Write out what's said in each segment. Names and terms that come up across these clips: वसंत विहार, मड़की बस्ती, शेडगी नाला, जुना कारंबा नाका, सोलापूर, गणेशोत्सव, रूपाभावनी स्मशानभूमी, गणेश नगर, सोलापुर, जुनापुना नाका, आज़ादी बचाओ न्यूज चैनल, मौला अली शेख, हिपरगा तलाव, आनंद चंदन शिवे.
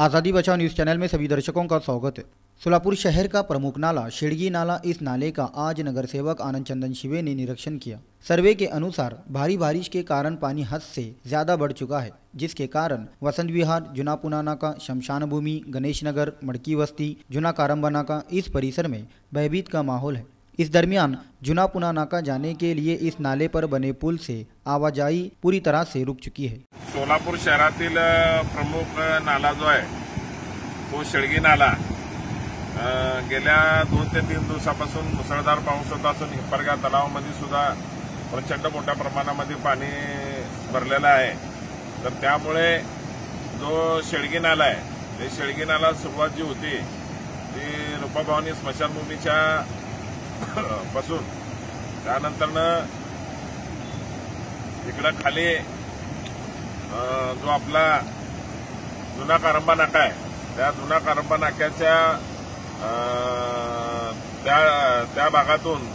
आज़ादी बचाओ न्यूज चैनल में सभी दर्शकों का स्वागत है। सोलापुर शहर का प्रमुख नाला शेडगी नाला, इस नाले का आज नगर सेवक आनंद चंदन शिवे ने निरीक्षण किया। सर्वे के अनुसार भारी बारिश के कारण पानी हद से ज्यादा बढ़ चुका है, जिसके कारण वसंत विहार, जुनापुना नाका, शमशान भूमि, गणेश नगर, मड़की बस्ती, जुना कारंबा नाका इस परिसर में भयभीत का माहौल है। इस दरमियान जुनापुना नाका जाने के लिए इस नाले पर बने पुल से आवाजाही पूरी तरह से रुक चुकी है। सोलापूर शहरातील प्रमुख नाला जो आहे तो शेडगी नाला गेल्या 2 ते 3 दिवसापासून मुसळधार पाऊस होत असून हिपरगा तलावामध्ये सुद्धा प्रचंड मोठ्या प्रमाणामध्ये पाणी भरलेला आहे। तर त्यामुळे जो शेडगी नाला आहे ते शेडगी नाला सुरुवात जी होती ती रूपाभावनी स्मशानभूमीच्या पासून इकडे खाली जो आपला जुना कारंबा नाका आहे त्या जुना कारंबा नाक्याच्या त्या भागातून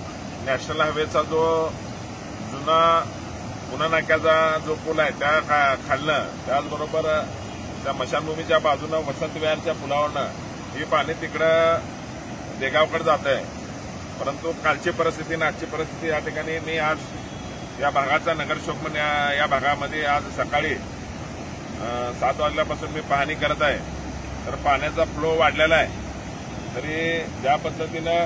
नॅशनल हायवेचा जो जुनापुना नाक्याचा जो पूल आहे त्या खालनं त्याचबरोबर त्या मशानभूमीच्या बाजूने वसंत विहारच्या पुलावरनं हे पाणी तिकडे देगावकडे जात आहे। परंतु कालची परिस्थिती आणि आजची परिस्थिती या ठिकाणी मी आज या भागाचा नगरसेवक म्हणून या भागामध्ये आज सकाळी 7 वाजल्यापासून मी पाहणी करत आहे। तर पाण्याचा फ्लो वाढलेला आहे, तरी ज्या पद्धतीने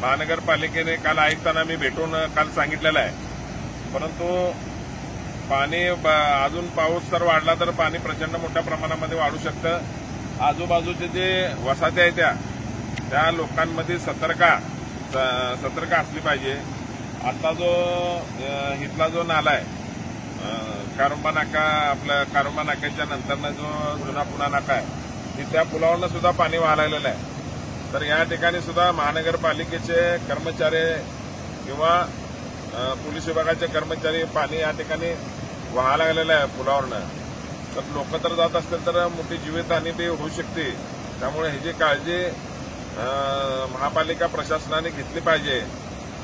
महानगरपालिकेने काल आयुक्तांना मी भेटून काल सांगितलेलं आहे, परंतु पाणी अजून पाऊस जर वाढला तर पाणी प्रचंड मोठ्या प्रमाणामध्ये वाढू शकतं। आजूबाजूचे जे वसाहती आहेत त्या लोकांमध्ये सतर्क असली पाहिजे। आता जो इथला जो नाला आहे कारंबा नाका, आपल्या कारंबा नाक्याच्या नंतरनं जो जुनापुना नाका आहे त्या पुलावरनं सुद्धा पाणी वाहायला लागलेलं आहे। तर या ठिकाणी सुद्धा महानगरपालिकेचे कर्मचारी किंवा पोलीस विभागाचे कर्मचारी पाणी या ठिकाणी वाहायला लागलेलं आहे पुलावरनं। तर लोक तर जात असतील तर मोठी जीवितहानी बी होऊ शकते, त्यामुळे ही जी काळजी महापालिका प्रशासनाने घेतली पाहिजे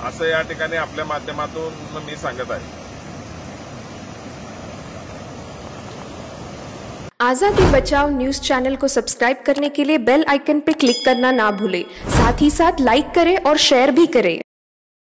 असं या ठिकाणी आपल्या माध्यमातून मी सांगत आहे। आज़ादी बचाओ न्यूज चैनल को सब्सक्राइब करने के लिए बेल आइकन पर क्लिक करना ना भूलें। साथ ही साथ लाइक करें और शेयर भी करें।